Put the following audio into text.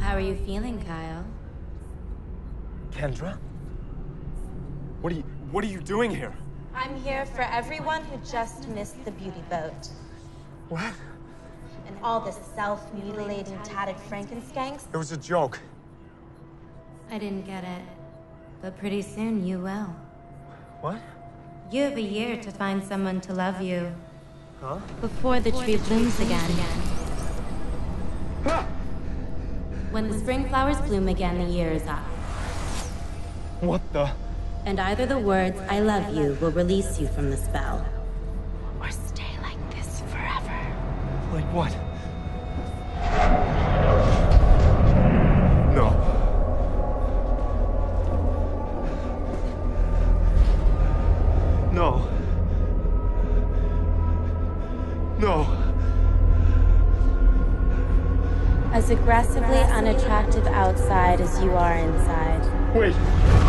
How are you feeling, Kyle? Kendra? What are you doing here? I'm here for everyone who just missed the beauty boat. What? And all the self-mutilating, tatted Frankenskanks. It was a joke. I didn't get it. But pretty soon you will. What? You have a year to find someone to love you. Huh? Before the tree blooms again. Ah! When the spring flowers bloom again, the year is up. What the? And either the words, I love you, will release you from the spell. Or stay like this forever. Like what? No. No. No. As aggressively unattractive outside as you are inside. Wait.